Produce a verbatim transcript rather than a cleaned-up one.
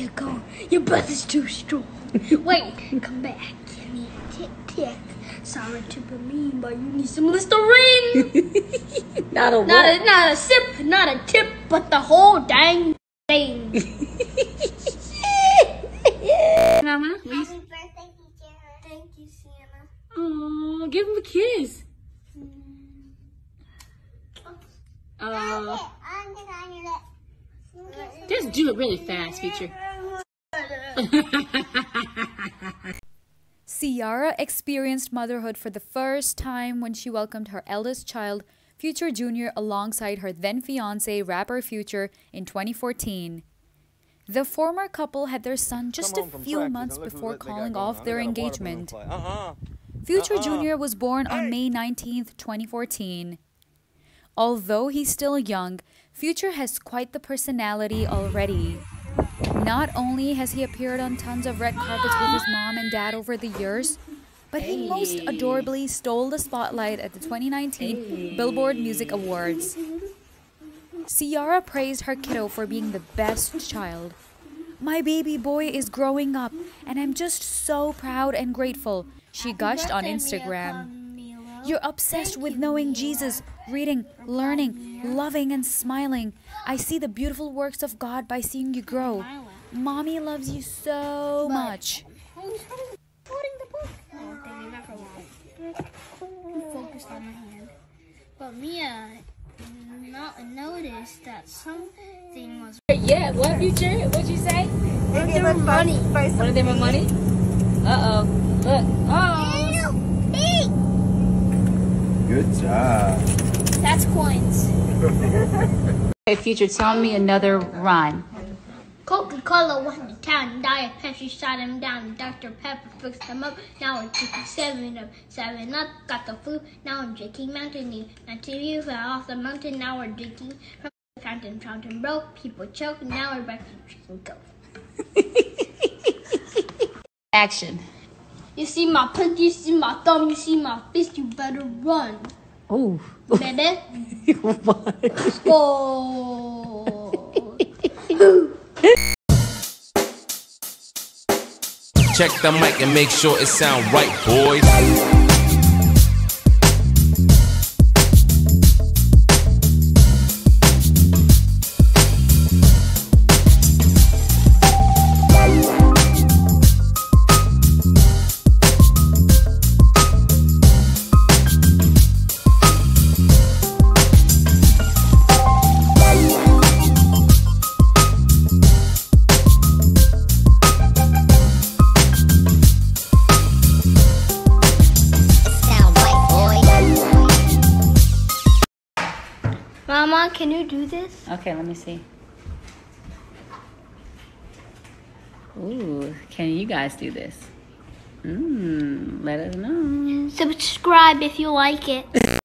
You go. Your breath is too strong. Wait, come back. Give me a tic tac. Sorry to be mean, but you need some Listerine. Not a not a, not a sip, not a tip, but the whole dang thing. Mama, happy please. Birthday, Ciara. Thank you, Ciara. Oh, give him a kiss. Oh. Mm. Uh, Just do it really fast, Future. Ciara experienced motherhood for the first time when she welcomed her eldest child, Future Junior, alongside her then-fiancé, rapper Future, in twenty fourteen. The former couple had their son just a few months before calling off their engagement. Future Junior was born on May nineteenth, twenty fourteen. Although he's still young, Future has quite the personality already. Not only has he appeared on tons of red carpets with his mom and dad over the years, but he most adorably stole the spotlight at the twenty nineteen Billboard Music Awards. Ciara praised her kiddo for being the best child. "My baby boy is growing up, and I'm just so proud and grateful," she gushed on Instagram. "You're obsessed with knowing Jesus, reading, learning, loving, and smiling. I see the beautiful works of God by seeing you grow. Mommy loves you so much." But Mia noticed that something was. Yeah, what, Future? What'd you say? One of them money. One of them are money? Uh oh. Look. Oh. Good job. That's coins. Hey, Future, tell me another rhyme. Coca Cola went to town, Diet Pepsi shot him down, Doctor Pepper fixed him up, now I'm drinking seven up, seven up, got the flu, now I'm drinking Mountain Dew. Now T V fell off the mountain, now we're drinking from the fountain, fountain broke, people choke, now we're back to drinking Coke. Action. You see my pinky, you see my thumb, you see my fist, you better run. Oh. Better? What? Oh. Check the mic and make sure it sound right, boys. Mama, can you do this? Okay, let me see. Ooh, can you guys do this? Mmm, let us know. Subscribe if you like it.